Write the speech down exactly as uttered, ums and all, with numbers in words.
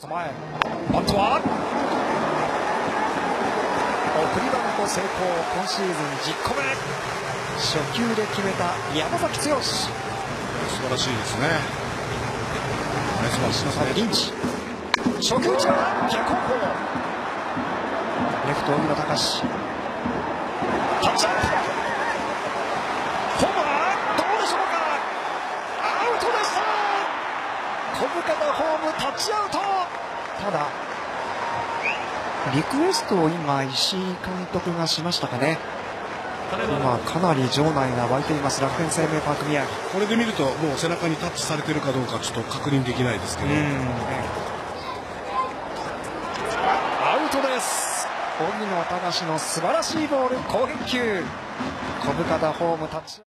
手前、本当は送りバント成功、今シーズンじゅっこめ、初球で決めた山崎剛、素晴らしいですね、東のサイド、リンチ、初球打ちは逆方向、レフト、荻野貴司、キャッチアップ、ホームはどうでしょうか、アウトでした、小深田ホームタッチアウト。ただリクエストを今石井監督がしましたかね。今かなり場内が沸いています楽天生命パーク宮城。これで見るともう背中にタッチされているかどうかちょっと確認できないですけど、ね、アウトです。荻野貴司の素晴らしいボール好返球、小深田ホームタッチ